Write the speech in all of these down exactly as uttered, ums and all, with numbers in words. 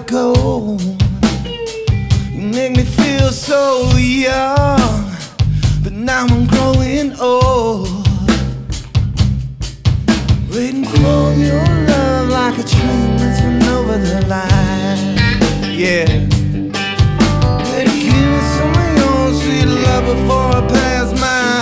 gotta go. You make me feel so young, but now I'm growing old. Waiting for your love like a train that's run over the line. Yeah. Better give me some of your sweet love before I pass mine.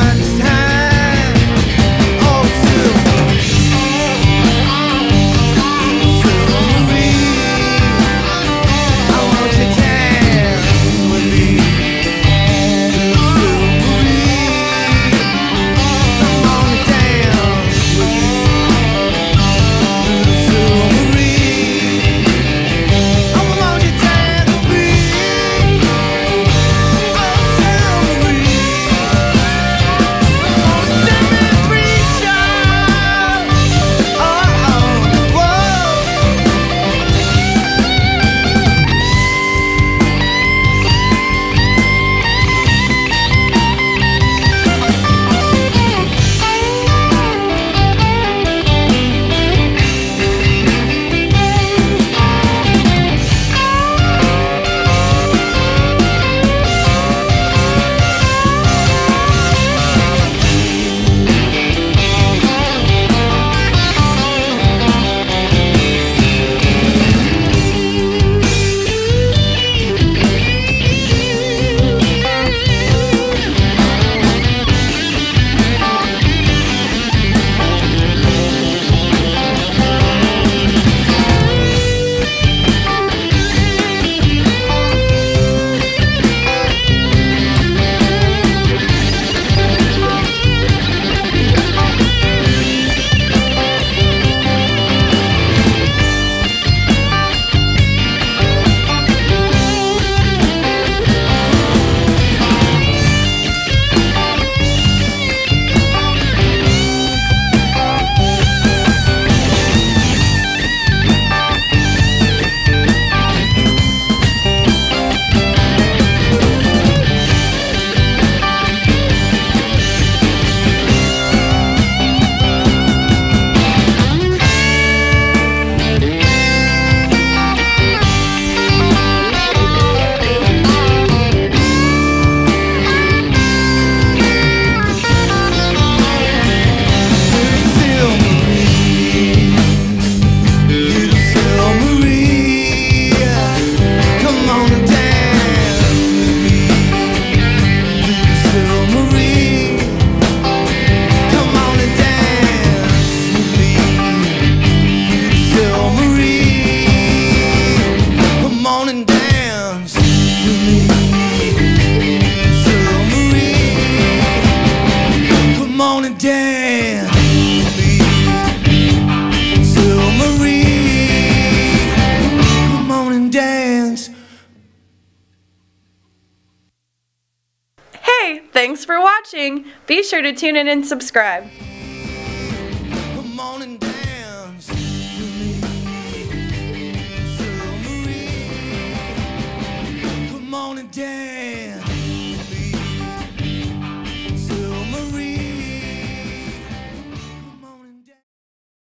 Thanks for watching. Be sure to tune in and subscribe.